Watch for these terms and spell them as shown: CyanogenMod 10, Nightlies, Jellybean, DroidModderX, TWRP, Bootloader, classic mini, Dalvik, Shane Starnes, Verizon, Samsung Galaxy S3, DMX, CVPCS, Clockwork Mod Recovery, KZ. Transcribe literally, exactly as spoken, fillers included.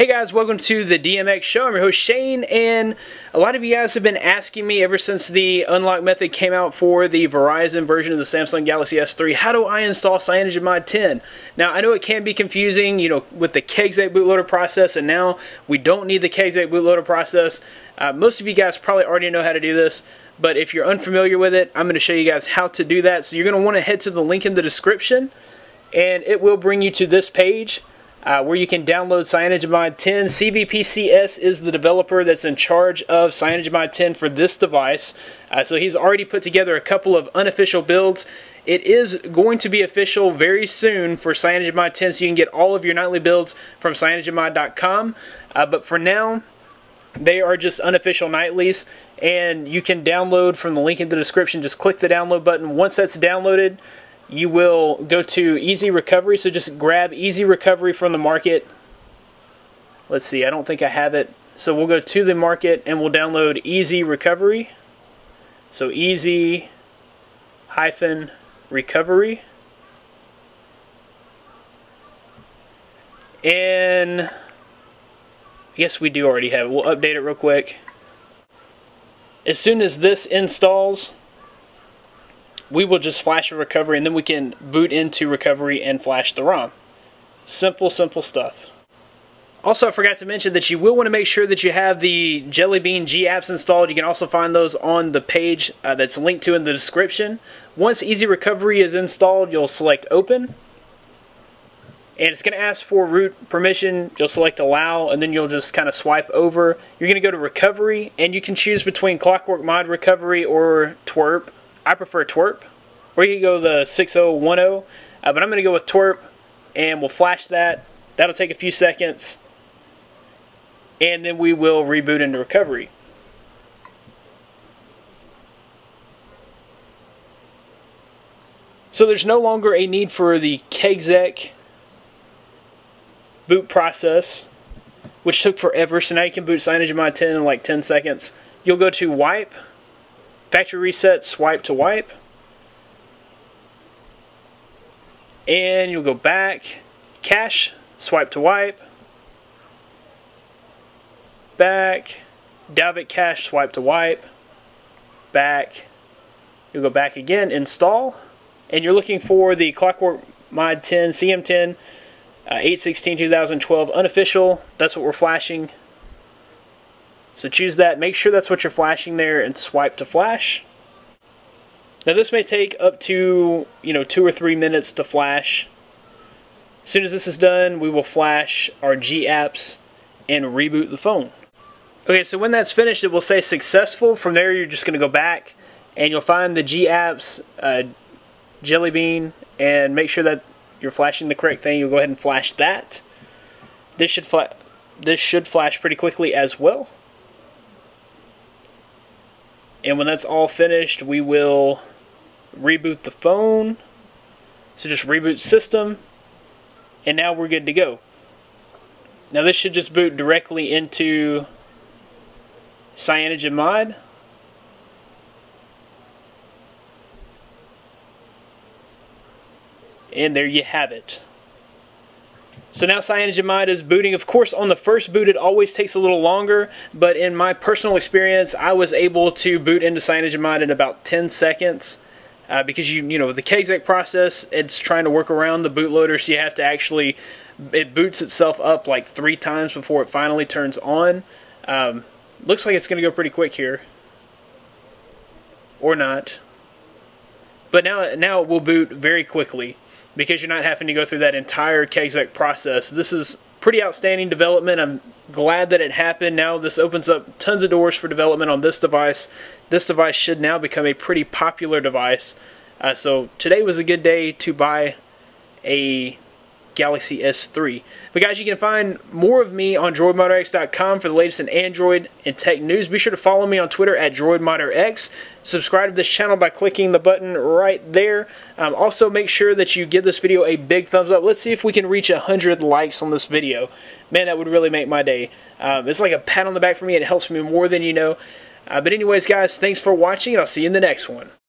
Hey guys, welcome to the D M X show. I'm your host Shane, and a lot of you guys have been asking me ever since the unlock method came out for the Verizon version of the Samsung Galaxy S three, how do I install CyanogenMod ten? Now I know it can be confusing, you know, with the K Z bootloader process, and now we don't need the K Z bootloader process. Uh, most of you guys probably already know how to do this, but if you're unfamiliar with it, I'm going to show you guys how to do that. So you're going to want to head to the link in the description, and it will bring you to this page. Uh, where you can download CyanogenMod ten. C V P C S is the developer that's in charge of CyanogenMod ten for this device. Uh, so he's already put together a couple of unofficial builds. It is going to be official very soon for CyanogenMod ten, so you can get all of your nightly builds from Cyanogen Mod dot com. Uh, but for now, they are just unofficial nightlies, and you can download from the link in the description. Just click the download button. Once that's downloaded, you will go to Easy Recovery, so just grab Easy Recovery from the market. Let's see, I don't think I have it. So we'll go to the market and we'll download Easy Recovery. So Easy hyphen Recovery. And I guess we do already have it. We'll update it real quick. As soon as this installs, we will just flash a recovery, and then we can boot into recovery and flash the ROM. Simple, simple stuff. Also, I forgot to mention that you will want to make sure that you have the Jellybean G apps installed. You can also find those on the page uh, that's linked to in the description. Once Easy Recovery is installed, you'll select Open. And it's going to ask for root permission. You'll select Allow, and then you'll just kind of swipe over. You're going to go to Recovery, and you can choose between Clockwork Mod Recovery or T W R P. I prefer T W R P, or you can go the six oh one oh, uh, but I'm going to go with T W R P, and we'll flash that. That'll take a few seconds, and then we will reboot into recovery. So there's no longer a need for the K Z boot process, which took forever, so now you can boot CyanogenMod ten in like ten seconds. You'll go to Wipe. Factory reset, swipe to wipe, and you'll go back, cache, swipe to wipe, back, Dalvik cache, swipe to wipe, back, you'll go back again, install, and you're looking for the Clockwork Mod ten, C M ten, uh, eight sixteen two thousand twelve, unofficial. That's what we're flashing. So choose that, make sure that's what you're flashing there, and swipe to flash. Now this may take up to, you know, two or three minutes to flash. As soon as this is done, we will flash our G apps and reboot the phone. Okay, so when that's finished, it will say successful. From there, you're just going to go back, and you'll find the G apps, uh, Jellybean, and make sure that you're flashing the correct thing. You'll go ahead and flash that. This should, fla this should flash pretty quickly as well. And when that's all finished, we will reboot the phone. So just reboot system, and now we're good to go. Now this should just boot directly into CyanogenMod. And there you have it. So now CyanogenMod is booting. Of course, on the first boot, it always takes a little longer, but in my personal experience, I was able to boot into CyanogenMod in about ten seconds uh, because you you know the K Z process, it's trying to work around the bootloader, so you have to actually, it boots itself up like three times before it finally turns on. Um, looks like it's going to go pretty quick here, or not. But now now it will boot very quickly, because you're not having to go through that entire K Z process. This is pretty outstanding development. I'm glad that it happened. Now this opens up tons of doors for development on this device. This device should now become a pretty popular device. Uh, so today was a good day to buy a Galaxy S three. But guys, you can find more of me on Droid Modder X dot com for the latest in Android and tech news. Be sure to follow me on Twitter at Droid Modder X. Subscribe to this channel by clicking the button right there. Um, also, make sure that you give this video a big thumbs up. Let's see if we can reach one hundred likes on this video. Man, that would really make my day. Um, it's like a pat on the back for me. It helps me more than you know. Uh, but anyways, guys, thanks for watching, and I'll see you in the next one.